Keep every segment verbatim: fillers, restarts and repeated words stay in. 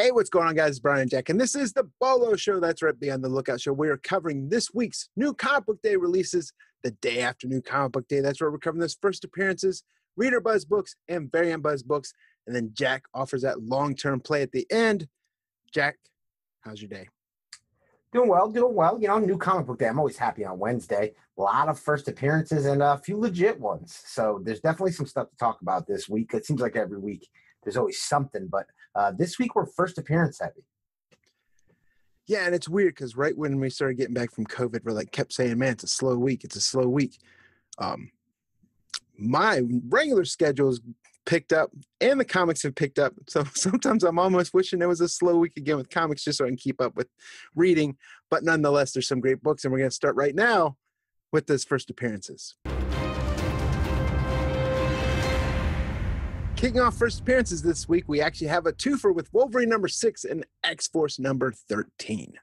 Hey, what's going on, guys? It's Brian Jack, and this is the Bolo Show. That's right, be on the lookout show. We are covering this week's new comic book day releases, the day after new comic book day. That's where we're covering those first appearances, Reader Buzz books, and Variant Buzz books. And then Jack offers that long-term play at the end. Jack, how's your day? Doing well, doing well. You know, new comic book day. I'm always happy on Wednesday. A lot of first appearances and a few legit ones. So there's definitely some stuff to talk about this week. It seems like every week there's always something, but uh, this week we're first appearance heavy. Yeah, and it's weird because right when we started getting back from COVID, we like kept saying, man, it's a slow week. It's a slow week. Um, my regular schedule's picked up and the comics have picked up. So sometimes I'm almost wishing there was a slow week again with comics just so I can keep up with reading. But nonetheless, there's some great books, and we're going to start right now with those first appearances. Kicking off first appearances this week, we actually have a twofer with Wolverine number six and X-Force number thirteen.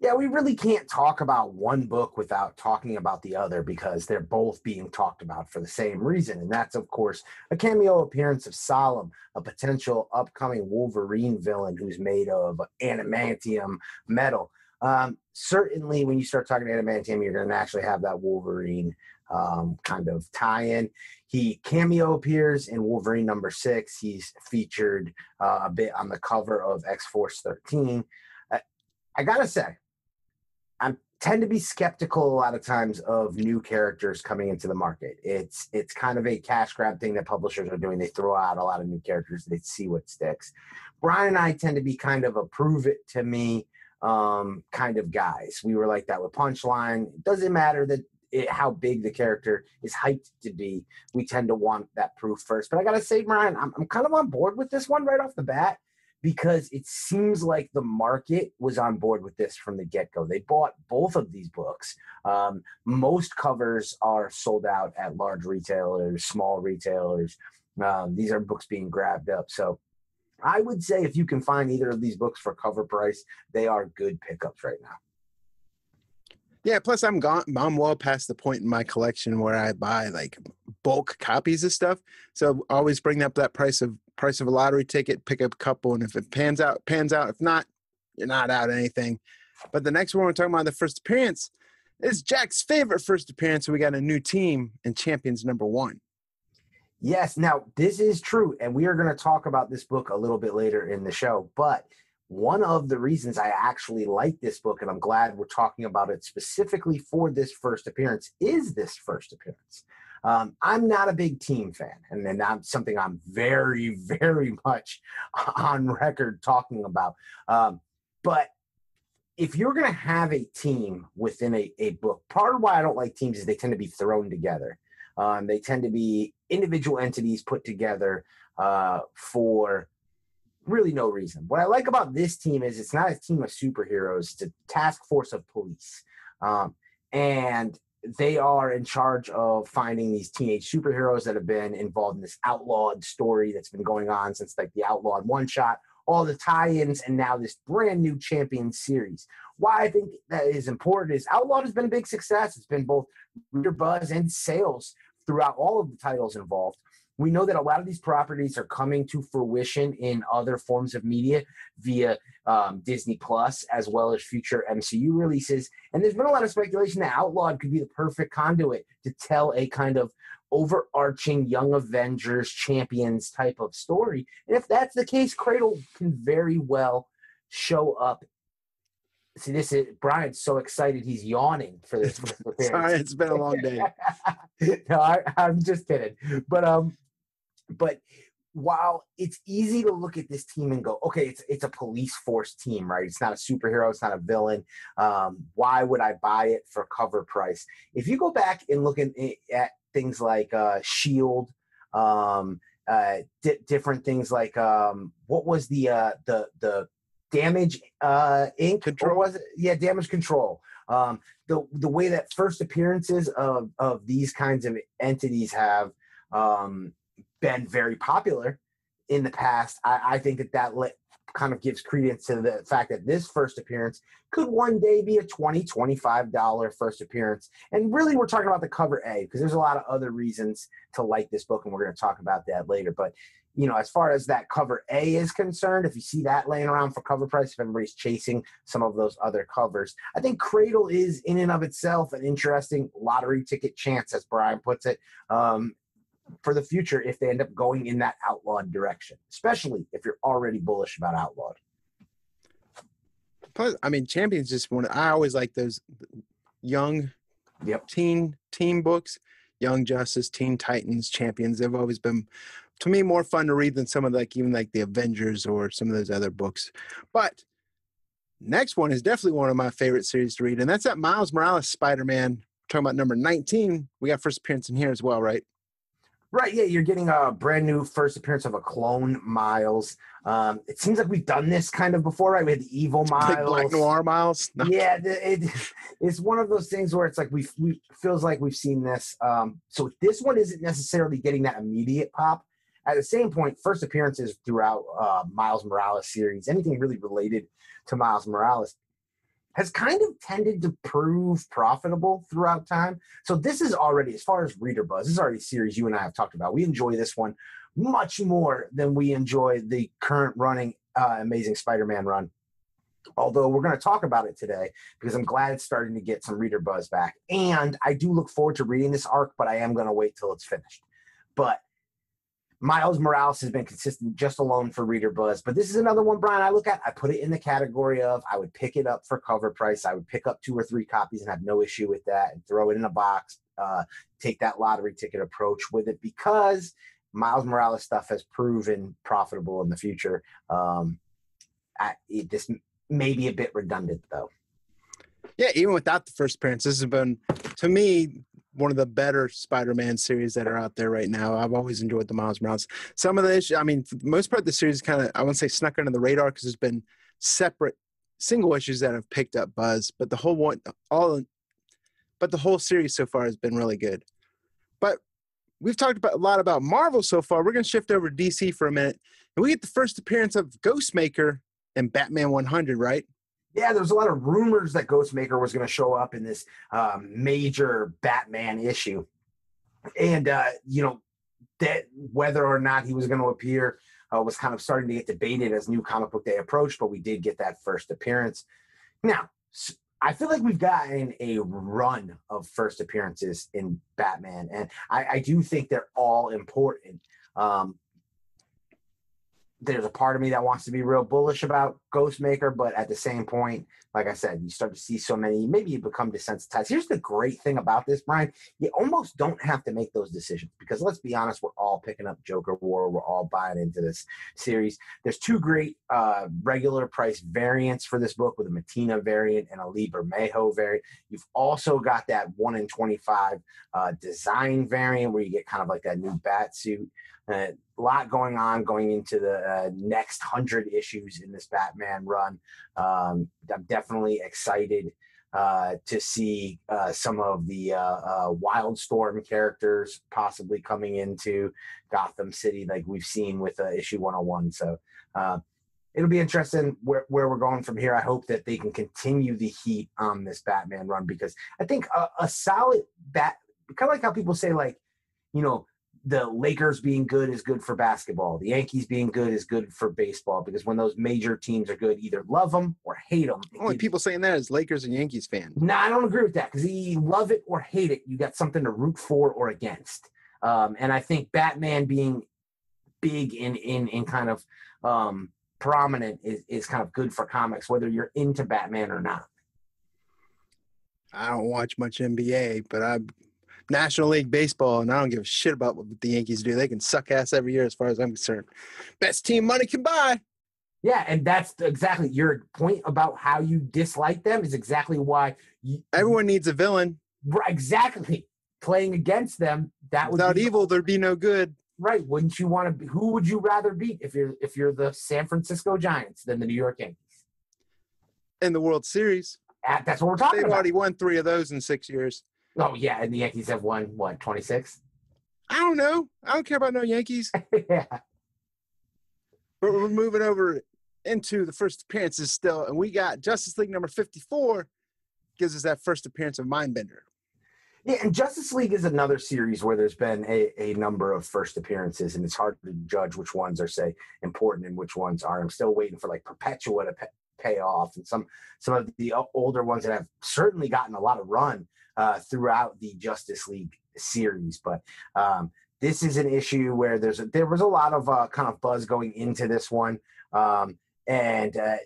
Yeah, we really can't talk about one book without talking about the other because they're both being talked about for the same reason. And that's, of course, a cameo appearance of Solem, a potential upcoming Wolverine villain who's made of adamantium metal. Um, certainly, when you start talking adamantium, you're going to naturally have that Wolverine um, kind of tie-in. He cameo appears in Wolverine number six. He's featured uh, a bit on the cover of X-Force thirteen. Uh, I gotta say, I tend to be skeptical a lot of times of new characters coming into the market. It's it's kind of a cash grab thing that publishers are doing. They throw out a lot of new characters. They see what sticks. Brian and I tend to be kind of a prove-it-to-me um, kind of guys. We were like that with Punchline. It doesn't matter that It, how big the character is hyped to be. We tend to want that proof first. But I got to say, Brian, I'm, I'm kind of on board with this one right off the bat because it seems like the market was on board with this from the get-go. They bought both of these books. Um, most covers are sold out at large retailers, small retailers. Um, these are books being grabbed up. So I would say if you can find either of these books for cover price, they are good pickups right now. Yeah, plus I'm gone. I'm well past the point in my collection where I buy like bulk copies of stuff. So always bring up that price of price of a lottery ticket, pick up a couple, and if it pans out, pans out. If not, you're not out anything. But the next one we're talking about, the first appearance, is Jack's favorite first appearance. We got a new team in Champions number one. Yes, now this is true, and we are going to talk about this book a little bit later in the show, but one of the reasons I actually like this book, and I'm glad we're talking about it specifically for this first appearance, is this first appearance. Um, I'm not a big team fan, and then that's something I'm very, very much on record talking about. Um, but if you're going to have a team within a, a book, part of why I don't like teams is they tend to be thrown together. Um, they tend to be individual entities put together uh, for really no reason. What I like about this team is it's not a team of superheroes. It's a task force of police. Um, and they are in charge of finding these teenage superheroes that have been involved in this Outlawed story that's been going on since like the Outlawed one-shot, all the tie-ins, and now this brand new Champions series. Why I think that is important is Outlawed has been a big success. It's been both reader buzz and sales throughout all of the titles involved. We know that a lot of these properties are coming to fruition in other forms of media via um, Disney Plus, as well as future M C U releases. And there's been a lot of speculation that Outlawed could be the perfect conduit to tell a kind of overarching Young Avengers Champions type of story. And if that's the case, Cradle can very well show up. See, this is Brian's so excited he's yawning for this. Sorry, it's been a long day. No, I, I'm just kidding. But um, but while it's easy to look at this team and go, okay, it's it's a police force team, right? It's not a superhero, it's not a villain. Um, why would I buy it for cover price? If you go back and look at, at things like uh, Shield, um, uh, di- different things like um, what was the uh, the the Damage uh, Incorporated Control. Was it? Yeah, Damage Control. Um, the the way that first appearances of, of these kinds of entities have um, been very popular in the past, I, I think that that let, kind of gives credence to the fact that this first appearance could one day be a twenty dollars, twenty-five dollars first appearance. And really, we're talking about the cover A because there's a lot of other reasons to like this book, and we're going to talk about that later. But you know, as far as that cover A is concerned, if you see that laying around for cover price, if everybody's chasing some of those other covers. I think Cradle is in and of itself an interesting lottery ticket chance, as Brian puts it, um, for the future if they end up going in that Outlawed direction, especially if you're already bullish about Outlawed. Plus, I mean, Champions just one. I always like those young yep. teen teen books, Young Justice, Teen Titans, Champions. They've always been, to me, more fun to read than some of the, like even like the Avengers or some of those other books. But next one is definitely one of my favorite series to read, and that's that Miles Morales Spider-Man. We're talking about number nineteen. We got first appearance in here as well, right? Right, yeah, you're getting a brand new first appearance of a clone Miles. Um, it seems like we've done this kind of before, right? We had the evil Miles. Like Black Noir Miles? No. Yeah, it, it's one of those things where it's like we we feels like we've seen this. Um, so this one isn't necessarily getting that immediate pop. At the same point, first appearances throughout uh, Miles Morales series, anything really related to Miles Morales, has kind of tended to prove profitable throughout time. So this is already, as far as reader buzz, this is already a series you and I have talked about. We enjoy this one much more than we enjoy the current running uh, Amazing Spider-Man run. Although we're going to talk about it today because I'm glad it's starting to get some reader buzz back. And I do look forward to reading this arc, but I am going to wait till it's finished. But Miles Morales has been consistent just alone for reader buzz, but this is another one, Brian, I look at, I put it in the category of, I would pick it up for cover price. I would pick up two or three copies and have no issue with that and throw it in a box, uh, take that lottery ticket approach with it because Miles Morales stuff has proven profitable in the future. Um, I, it, this may be a bit redundant though. Yeah. Even without the first appearance, this has been, to me, one of the better Spider-Man series that are out there right now. I've always enjoyed the Miles Morales. Some of the issues, I mean, for the most part, the series kind of, I wouldn't say snuck under the radar because there's been separate single issues that have picked up buzz, but the whole one, all, but the whole series so far has been really good. But we've talked about a lot about Marvel so far. We're going to shift over to D C for a minute, and we get the first appearance of Ghostmaker in Batman one hundred, right? Yeah, there was a lot of rumors that Ghostmaker was going to show up in this um, major Batman issue. And, uh, you know, that whether or not he was going to appear uh, was kind of starting to get debated as New Comic Book Day approached, but we did get that first appearance. Now, I feel like we've gotten a run of first appearances in Batman, and I, I do think they're all important. Um There's a part of me that wants to be real bullish about Ghostmaker, but at the same point, like I said, you start to see so many, maybe you become desensitized. Here's the great thing about this, Brian. You almost don't have to make those decisions because let's be honest, we're all picking up Joker War. We're all buying into this series. There's two great uh, regular price variants for this book with a Matina variant and a Lee Bermejo variant. You've also got that one in twenty-five uh, design variant where you get kind of like that new bat suit. Uh, a lot going on going into the uh, next hundred issues in this Batman run. Um, I'm definitely excited uh, to see uh, some of the uh, uh, Wildstorm characters possibly coming into Gotham City like we've seen with uh, issue one oh one. So uh, it'll be interesting where, where we're going from here. I hope that they can continue the heat on this Batman run because I think a, a solid bat, kind of like how people say like, you know, the Lakers being good is good for basketball. The Yankees being good is good for baseball because when those major teams are good, either love them or hate them. Only people saying that is Lakers and Yankees fans. No, I don't agree with that because you love it or hate it. You got something to root for or against. Um, and I think Batman being big in, in, in kind of um, prominent is, is kind of good for comics, whether you're into Batman or not. I don't watch much N B A, but I National League Baseball, and I don't give a shit about what the Yankees do. They can suck ass every year as far as I'm concerned. Best team money can buy. Yeah, and that's exactly your point about how you dislike them is exactly why. You, Everyone needs a villain. Right, exactly. Playing against them, that would Without be, evil, there'd be no good. Right, wouldn't you want to be, who would you rather beat if you're, if you're the San Francisco Giants than the New York Yankees? In the World Series. At, that's what we're talking They've about. They've already won three of those in six years. Oh, yeah, and the Yankees have won, what, twenty-six? I don't know. I don't care about no Yankees. Yeah. But we're moving over into the first appearances still, and we got Justice League number fifty-four gives us that first appearance of Mindbender. Yeah, and Justice League is another series where there's been a, a number of first appearances, and it's hard to judge which ones are, say, important and which ones are. I'm still waiting for, like, Perpetua to pe- pay off, and some some of the older ones that have certainly gotten a lot of run uh, throughout the Justice League series. But um, this is an issue where there's a, there was a lot of uh, kind of buzz going into this one, um, and uh,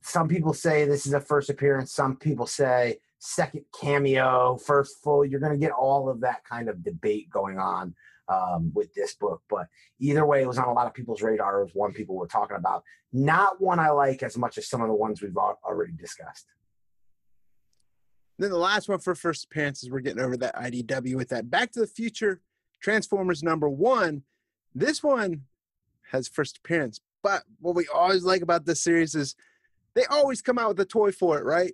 some people say this is a first appearance. Some people say second cameo, first full. You're going to get all of that kind of debate going on um, with this book. But either way, it was on a lot of people's radar. It was one people were talking about. Not one I like as much as some of the ones we've already discussed. Then the last one for first appearances, we're getting over that I D W with that Back to the Future Transformers number one. This one has first appearance. But what we always like about this series is they always come out with a toy for it, right?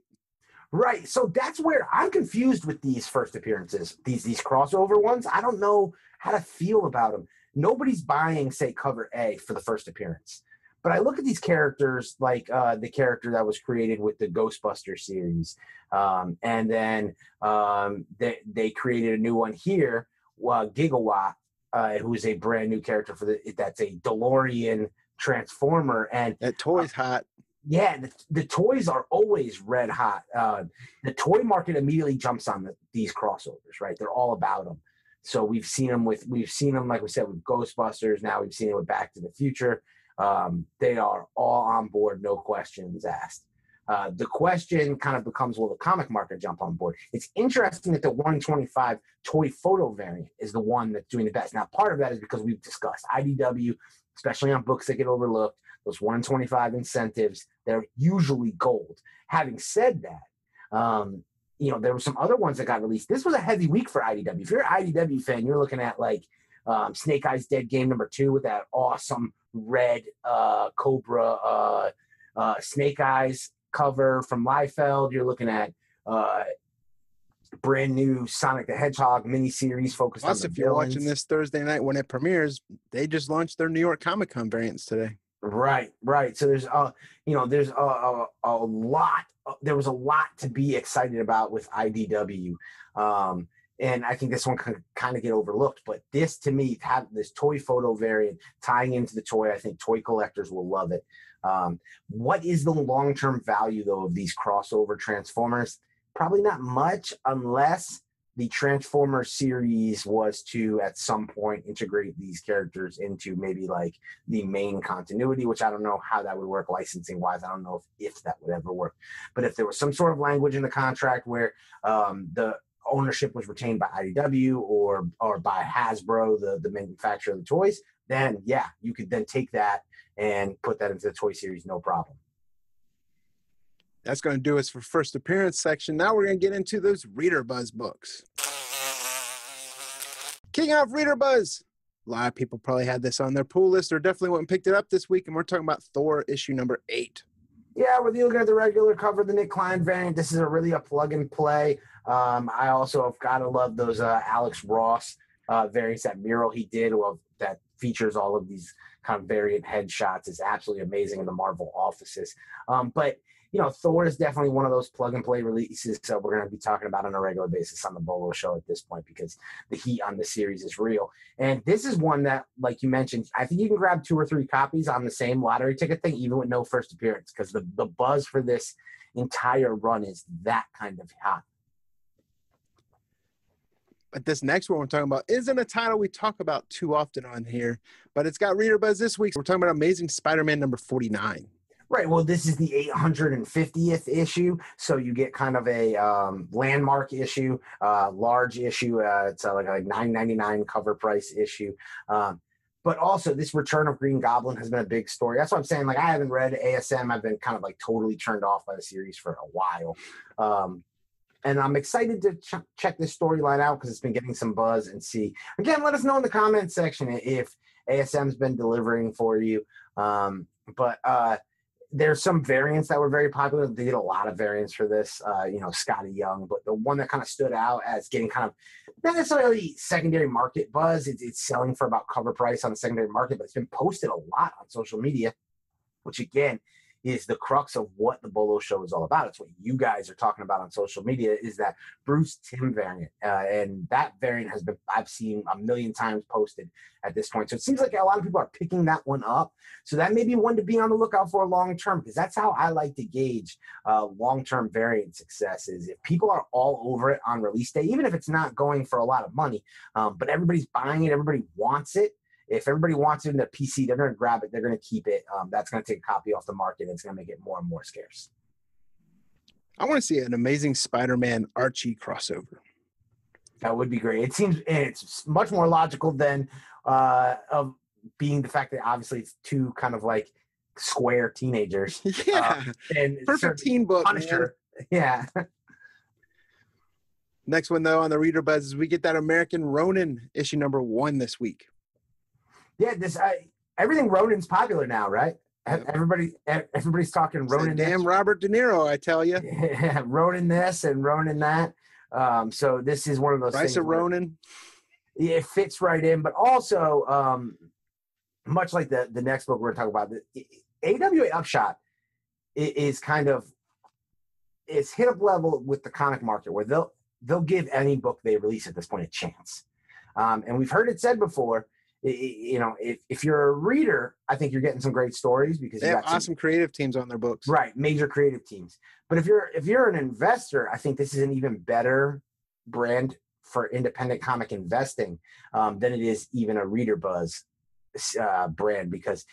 Right. So that's where I'm confused with these first appearances, these these crossover ones. I don't know how to feel about them. Nobody's buying, say, cover A for the first appearance. But I look at these characters, like uh, the character that was created with the Ghostbusters series. Um, and then um, they, they created a new one here, uh, Gigawatt, uh, who is a brand new character for the that's a DeLorean Transformer. And that toy's uh, hot. Yeah, the, the toys are always red hot. Uh, the toy market immediately jumps on the, these crossovers, right? They're all about them. So we've seen them with, we've seen them, like we said, with Ghostbusters. Now we've seen it with Back to the Future. Um, they are all on board, no questions asked. Uh, the question kind of becomes, will the comic market jump on board? It's interesting that the one twenty-five toy photo variant is the one that's doing the best. Now, part of that is because we've discussed I D W, especially on books that get overlooked. Those one twenty-five incentives, they're usually gold. Having said that, um, you know, there were some other ones that got released. This was a heavy week for I D W. If you're an I D W fan, you're looking at, like, um, Snake Eyes Dead Game number two with that awesome red uh, Cobra uh, uh, Snake Eyes cover from Liefeld. You're looking at uh, brand new Sonic the Hedgehog miniseries focused Plus, on the if you're villains. Watching this Thursday night when it premieres, they just launched their New York Comic-Con variants today. Right, right. So there's, uh, you know, there's a, a, a lot, there was a lot to be excited about with I D W. Um, and I think this one could kind of get overlooked. But this, to me, have this toy photo variant tying into the toy, I think toy collectors will love it. Um, what is the long-term value, though, of these crossover Transformers? Probably not much, unless the Transformer series was to, at some point, integrate these characters into maybe, like, the main continuity, which I don't know how that would work licensing-wise. I don't know if, if that would ever work. But if there was some sort of language in the contract where um, the ownership was retained by I D W or or by Hasbro, the, the manufacturer of the toys, then, yeah, you could then take that and put that into the toy series, no problem. That's going to do us for first appearance section. Now we're going to get into those Reader Buzz books. King of Reader Buzz. A lot of people probably had this on their pool list or definitely went and picked it up this week, and we're talking about Thor issue number eight. Yeah, whether you look at the regular cover, the Nick Klein variant, this is a really a plug and play. Um, I also have got to love those uh, Alex Ross uh, variants, that mural he did well, that features all of these kind of variant headshots. It's absolutely amazing in the Marvel offices. Um, but you know, Thor is definitely one of those plug-and-play releases that we're going to be talking about on a regular basis on the Bolo Show at this point because the heat on the series is real. And this is one that, like you mentioned, I think you can grab two or three copies on the same lottery ticket thing, even with no first appearance, because the, the buzz for this entire run is that kind of hot. But this next one we're talking about isn't a title we talk about too often on here, but it's got Reader Buzz this week. We're talking about Amazing Spider-Man number forty-nine. Right. Well, this is the eight hundred fiftieth issue. So you get kind of a um, landmark issue, uh, large issue. Uh, it's uh, like a nine ninety-nine cover price issue. Um, but also this return of Green Goblin has been a big story. That's what I'm saying. Like I haven't read A S M. I've been kind of like totally turned off by the series for a while. Um, and I'm excited to ch- check this storyline out because it's been getting some buzz and see. Again, let us know in the comments section if A S M's been delivering for you. Um, but uh There's some variants that were very popular. They did a lot of variants for this, uh, you know, Scotty Young, but the one that kind of stood out as getting kind of not necessarily secondary market buzz. It, it's selling for about cover price on the secondary market, but it's been posted a lot on social media, which again is the crux of what the Bolo Show is all about. It's what you guys are talking about on social media, is that Bruce Timm variant. Uh, and that variant has been, I've seen a million times posted at this point. So it seems like a lot of people are picking that one up. So that may be one to be on the lookout for long term, because that's how I like to gauge uh, long-term variant success, is if people are all over it on release day, even if it's not going for a lot of money, um, but everybody's buying it, everybody wants it. If everybody wants it in their P C, they're going to grab it, they're going to keep it. Um, that's going to take a copy off the market. It's going to make it more and more scarce. I want to see an Amazing Spider-Man Archie crossover. That would be great. It seems it's much more logical than uh, of being the fact that obviously it's two kind of like square teenagers. Yeah, uh, and perfect teen book. Punisher. Yeah. Next one though on the Reader Buzz is we get that American Ronin issue number one this week. Yeah, this uh, everything Ronin's popular now, right? Yep. Everybody, everybody's talking it's Ronin. Damn, Robert De Niro, I tell you. Yeah, Ronin this and Ronin that. Um, so this is one of those. Price of Ronin. Yeah, it fits right in, but also um, much like the the next book we're going to talk about, the A W A Upshot is kind of it's hit up level with the comic market where they'll they'll give any book they release at this point a chance, um, and we've heard it said before. You know, if, if you're a reader, I think you're getting some great stories because they you have got awesome some, creative teams on their books, right? Major creative teams. But if you're if you're an investor, I think this is an even better brand for independent comic investing um, than it is even a Reader Buzz uh, brand, because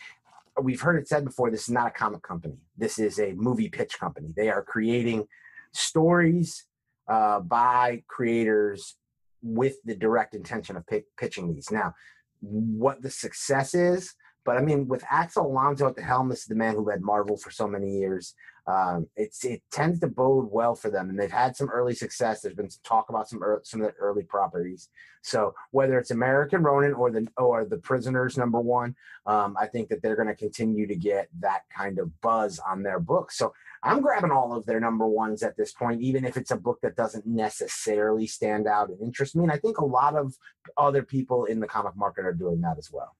we've heard it said before. This is not a comic company. This is a movie pitch company. They are creating stories uh, by creators with the direct intention of p- pitching these now. What the success is, but I mean, with Axel Alonso at the helm, this is the man who led Marvel for so many years. Um, it's it tends to bode well for them, and they've had some early success. There's been some talk about some early, some of the early properties. So whether it's American Ronin or the or the Prisoners number one, um, I think that they're going to continue to get that kind of buzz on their books. So I'm grabbing all of their number ones at this point, even if it's a book that doesn't necessarily stand out and interest me. And I think a lot of other people in the comic market are doing that as well.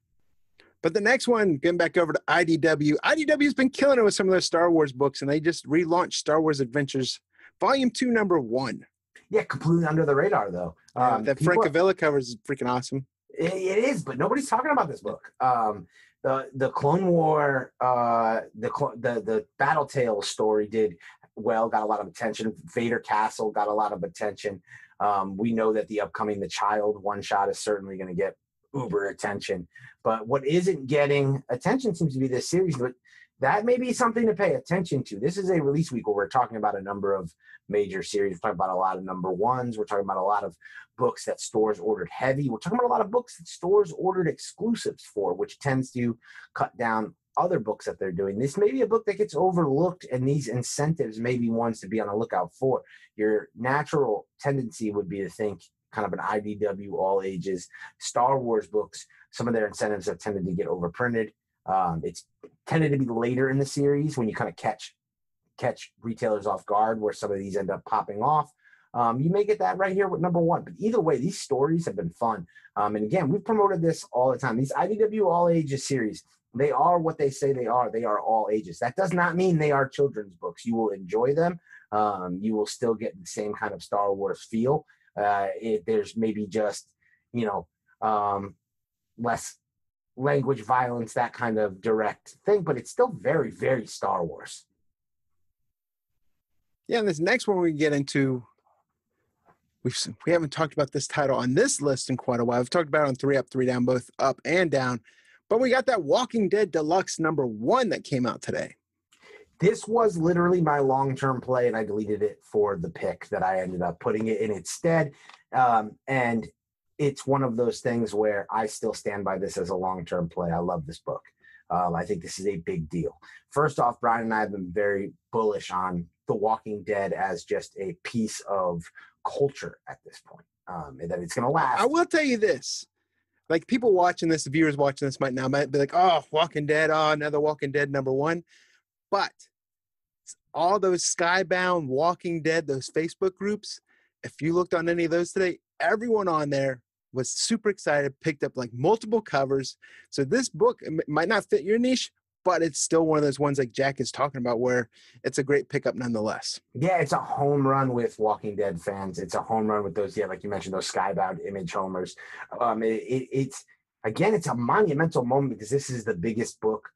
But the next one, getting back over to I D W. I D W's been killing it with some of their Star Wars books, and they just relaunched Star Wars Adventures, Volume two, Number one. Yeah, completely under the radar, though. Yeah, um, that Frank Avila cover is freaking awesome. It, it is, but nobody's talking about this book. Um, The the Clone War, uh, the the the Battle Tales story did well, got a lot of attention. Vader Castle got a lot of attention. Um, we know that the upcoming The Child one shot is certainly going to get uber attention. But what isn't getting attention seems to be this series. But that may be something to pay attention to. This is a release week where we're talking about a number of major series. We're talking about a lot of number ones. We're talking about a lot of books that stores ordered heavy. We're talking about a lot of books that stores ordered exclusives for, which tends to cut down other books that they're doing. This may be a book that gets overlooked, and these incentives may be ones to be on the lookout for. Your natural tendency would be to think kind of an I D W all ages, Star Wars books. Some of their incentives have tended to get overprinted. Um, it's tended to be later in the series when you kind of catch catch retailers off guard where some of these end up popping off. Um, you may get that right here with number one. But either way, these stories have been fun. Um, and again, we've promoted this all the time. These I D W all ages series, they are what they say they are. They are all ages. That does not mean they are children's books. You will enjoy them. Um, you will still get the same kind of Star Wars feel. Uh, it, there's maybe just, you know, um, less language, violence, that kind of direct thing, but it's still very, very Star Wars. Yeah, and this next one we get into, we've we haven't talked about this title on this list in quite a while. We've talked about it on Three Up, Three Down, both up and down, but we got that Walking Dead Deluxe number one that came out today. This was literally my long-term play, and I deleted it for the pick that I ended up putting it in its stead, um, and it's one of those things where I still stand by this as a long-term play. I love this book. Um, I think this is a big deal. First off, Brian and I have been very bullish on The Walking Dead as just a piece of culture at this point, um, and that it's going to last. I will tell you this. Like, people watching this, viewers watching this might now might be like, oh, Walking Dead, oh, another Walking Dead number one. But all those Skybound, Walking Dead, those Facebook groups, if you looked on any of those today, everyone on there was super excited, picked up like multiple covers. So this book might not fit your niche, but it's still one of those ones like Jack is talking about where it's a great pickup nonetheless. Yeah, it's a home run with Walking Dead fans. It's a home run with those, yeah, like you mentioned, those Skybound Image homers. Um, it, it, it's, again, it's a monumental moment because this is the biggest book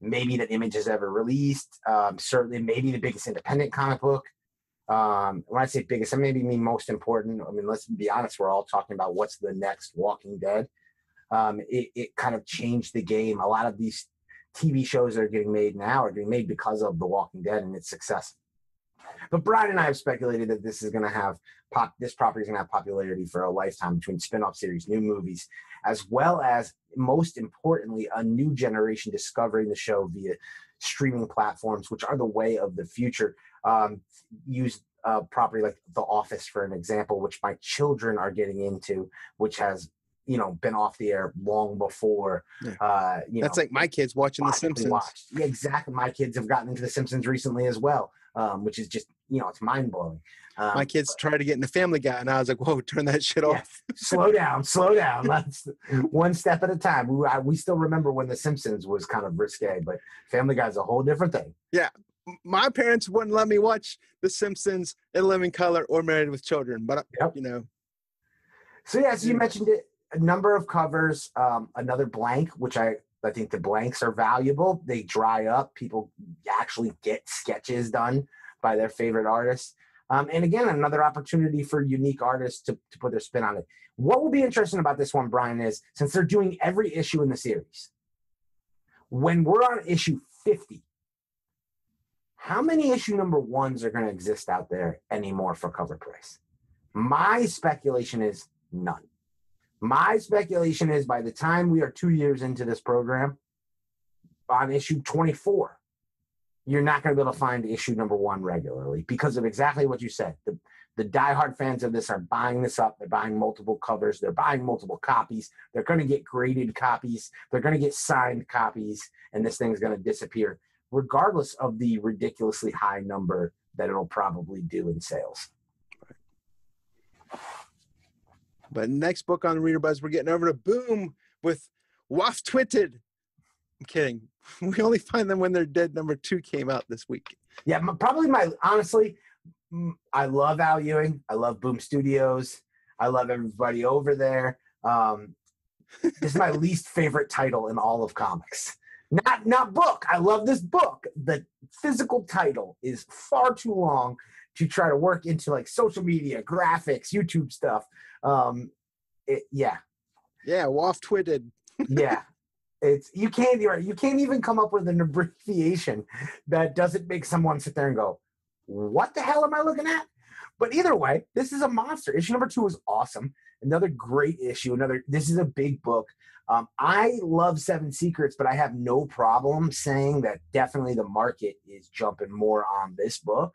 maybe that Image has ever released. Um, certainly maybe the biggest independent comic book. Um, when I say biggest, I maybe mean most important. I mean, let's be honest, we're all talking about what's the next Walking Dead. Um, it, it kind of changed the game. A lot of these T V shows that are getting made now are being made because of The Walking Dead and its success. But Brian and I have speculated that this is going to have pop. This property is going to have popularity for a lifetime between spin-off series, new movies, as well as, most importantly, a new generation discovering the show via streaming platforms, which are the way of the future. Um, use a property like The Office for an example, which my children are getting into, which has, you know, been off the air long before. Yeah. Uh, you That's know, like my kids watching The Simpsons. Watched. Yeah, exactly. My kids have gotten into The Simpsons recently as well, um, which is just, you know, it's mind blowing. Um, my kids but, tried to get into Family Guy, and I was like, "Whoa, turn that shit yeah. off!" slow down, slow down. Let's one step at a time. We I, we still remember when The Simpsons was kind of risque, but Family Guy is a whole different thing. Yeah. My parents wouldn't let me watch The Simpsons, In Living Color, or Married with Children, but yep. you know. So yeah, so you mentioned it. A number of covers, um, another blank, which I I think the blanks are valuable. They dry up. People actually get sketches done by their favorite artists, um, and again, another opportunity for unique artists to to put their spin on it. What will be interesting about this one, Brian, is since they're doing every issue in the series, when we're on issue fifty. How many issue number ones are going to exist out there anymore for cover price? My speculation is none. My speculation is by the time we are two years into this program, on issue twenty-four, you're not going to be able to find issue number one regularly because of exactly what you said. The, the diehard fans of this are buying this up. They're buying multiple covers. They're buying multiple copies. They're going to get graded copies. They're going to get signed copies, and this thing's going to disappear, regardless of the ridiculously high number that it'll probably do in sales. But next book on Reader Buzz, we're getting over to Boom with Waftwitted. I'm kidding. We only find them when they're dead. Number two came out this week. Yeah, my, probably my, honestly, I love Al Ewing. I love Boom Studios. I love everybody over there. Um, this is my least favorite title in all of comics. Not not book. I love this book. The physical title is far too long to try to work into like social media, graphics, YouTube stuff. Um, it, yeah, yeah, Waftwitted. yeah, it's you can't you can't even come up with an abbreviation that doesn't make someone sit there and go, "What the hell am I looking at?" But either way, this is a monster. Issue number two is awesome. Another great issue. Another. This is a big book. Um, I love Seven Secrets, but I have no problem saying that definitely the market is jumping more on this book.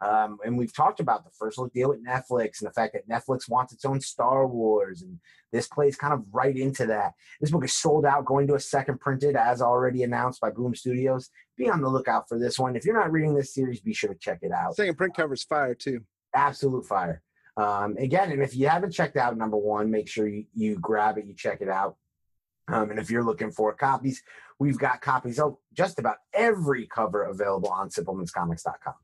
Um, and we've talked about the first look deal with Netflix and the fact that Netflix wants its own Star Wars, and this plays kind of right into that. This book is sold out, going to a second printed, as already announced by Boom Studios. Be on the lookout for this one. If you're not reading this series, be sure to check it out. Second print cover's fire, too. Absolute fire. Um, again, and if you haven't checked out number one, make sure you, you grab it, you check it out. Um, and if you're looking for copies, we've got copies of just about every cover available on Simplemans Comics dot com.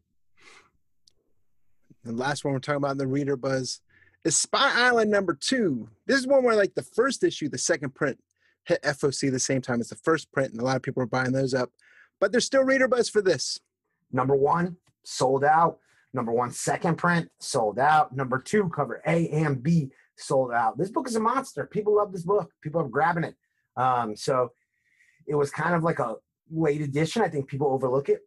The last one we're talking about in the Reader Buzz is Spy Island number two. This is one where, like, the first issue, the second print, hit F O C the same time as the first print, and a lot of people are buying those up. But there's still Reader Buzz for this. Number one, sold out. Number one, second print, sold out. Number two, cover A and B, sold out. This book is a monster. People love this book. People are grabbing it. Um, so it was kind of like a late edition. I think people overlook it.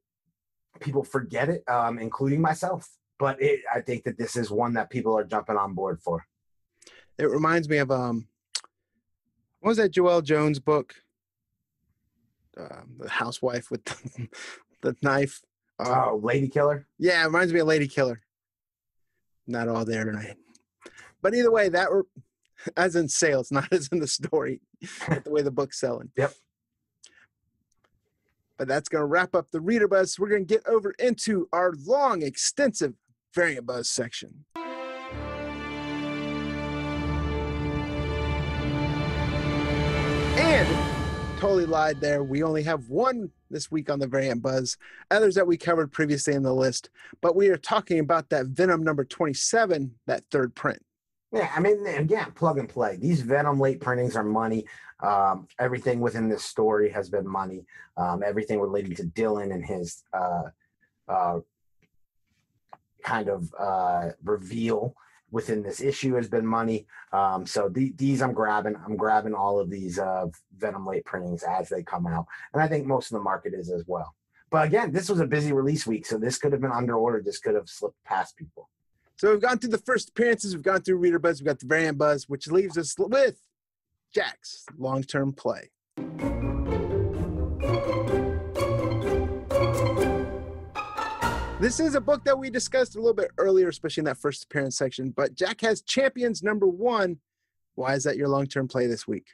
People forget it, um, including myself. But it, I think that this is one that people are jumping on board for. It reminds me of, um, what was that Joelle Jones book? Um, the housewife with the, the knife. Uh, oh, Lady Killer? Yeah, it reminds me of Lady Killer. Not all there tonight. But either way, that, re- as in sales, not as in the story, but the way the book's selling. Yep. But that's going to wrap up the Reader Buzz. We're going to get over into our long, extensive Variant Buzz section. And totally lied there. We only have one this week on the Variant Buzz, others that we covered previously in the list, but we are talking about that Venom number twenty-seven, that third print. Yeah, I mean, again, plug and play. These Venom late printings are money. Um, everything within this story has been money. Um, everything related to Dylan and his uh, uh, kind of uh, reveal within this issue has been money. Um, so the, these I'm grabbing. I'm grabbing all of these uh, Venom late printings as they come out. And I think most of the market is as well. But again, this was a busy release week, so this could have been under-ordered. This could have slipped past people. So we've gone through the first appearances, we've gone through Reader Buzz, we've got the Variant Buzz, which leaves us with Jack's long-term play. This is a book that we discussed a little bit earlier, especially in that first appearance section, but Jack has Champions number one. Why is that your long-term play this week?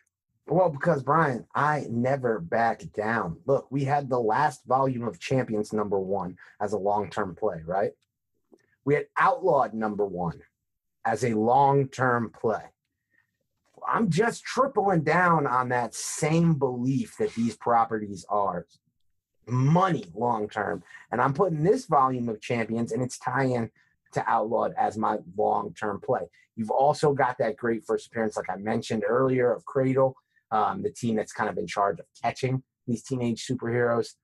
Well, because, Brian, I never back down. Look, we had the last volume of Champions number one as a long-term play, right? We had Outlawed number one as a long-term play. I'm just tripling down on that same belief that these properties are money long-term. And I'm putting this volume of Champions and its tie-in to Outlawed as my long-term play. You've also got that great first appearance, like I mentioned earlier, of Cradle, um, the team that's kind of in charge of catching these teenage superheroes.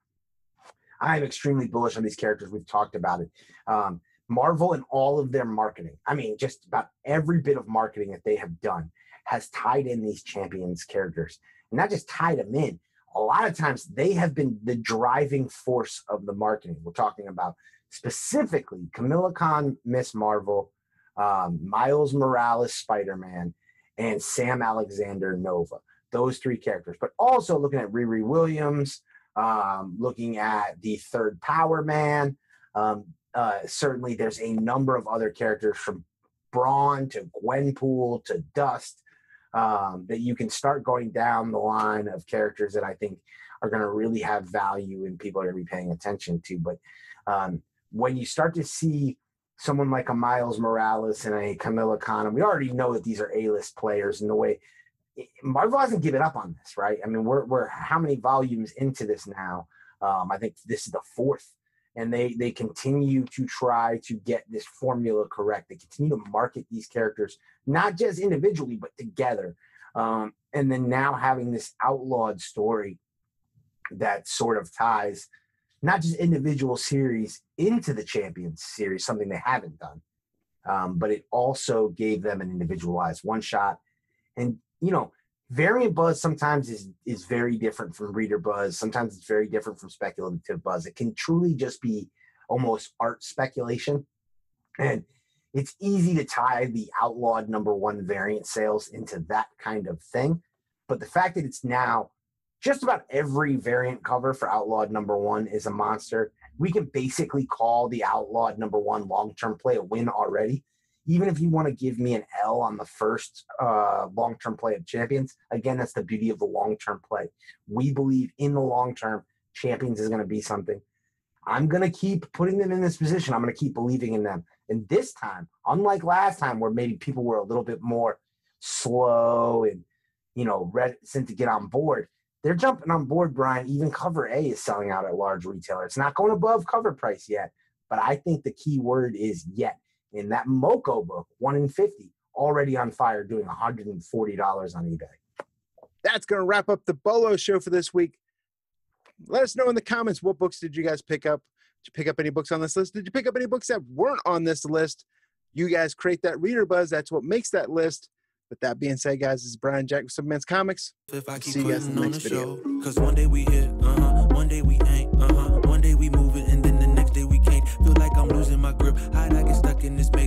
I'm extremely bullish on these characters. We've talked about it. Um, Marvel and all of their marketing, I mean, just about every bit of marketing that they have done has tied in these Champions characters. And not just tied them in. A lot of times they have been the driving force of the marketing. We're talking about specifically Kamala Khan, Miss Marvel, um, Miles Morales, Spider-Man, and Sam Alexander, Nova. Those three characters. But also looking at Riri Williams, um, looking at the Third Power Man, um, Uh, certainly there's a number of other characters from Brawn to Gwenpool to Dust um, that you can start going down the line of characters that I think are going to really have value and people are going to be paying attention to. But um, when you start to see someone like a Miles Morales and a Kamala Khan, and we already know that these are A-list players in the way Marvel hasn't given up on this, right? I mean, we're, we're how many volumes into this now? Um, I think this is the fourth. And they they continue to try to get this formula correct. They continue to market these characters, not just individually, but together. Um, and then now having this Outlawed story that sort of ties not just individual series into the Champions series, something they haven't done, um, but it also gave them an individualized one shot. And, you know, Variant Buzz sometimes is is very different from Reader Buzz. Sometimes it's very different from speculative buzz. It can truly just be almost art speculation. And it's easy to tie the Outlawed number one variant sales into that kind of thing. But the fact that it's now just about every variant cover for Outlawed number one is a monster. We can basically call the Outlawed number one long-term play a win already. Even if you want to give me an L on the first uh, long-term play of Champions, again, that's the beauty of the long-term play. We believe in the long-term, Champions is going to be something. I'm going to keep putting them in this position. I'm going to keep believing in them. And this time, unlike last time where maybe people were a little bit more slow and, you know, reticent to get on board, they're jumping on board, Brian. Even cover A is selling out at large retailer. It's not going above cover price yet, but I think the key word is yet. In that Moco book, one in fifty, already on fire, doing one hundred forty dollars on eBay. That's going to wrap up the Bolo Show for this week. Let us know in the comments, what books did you guys pick up? Did you pick up any books on this list? Did you pick up any books that weren't on this list? You guys create that Reader Buzz. That's what makes that list. With that being said, guys, this is Brian Jack with Subman's Comics. If I keep See you guys in the next the video. Because one day we hit, uh-huh. One day we ain't, uh-huh. One day we move it, and then the next day we can't. Feel like I'm losing my grip. How'd I get stuck in this maze?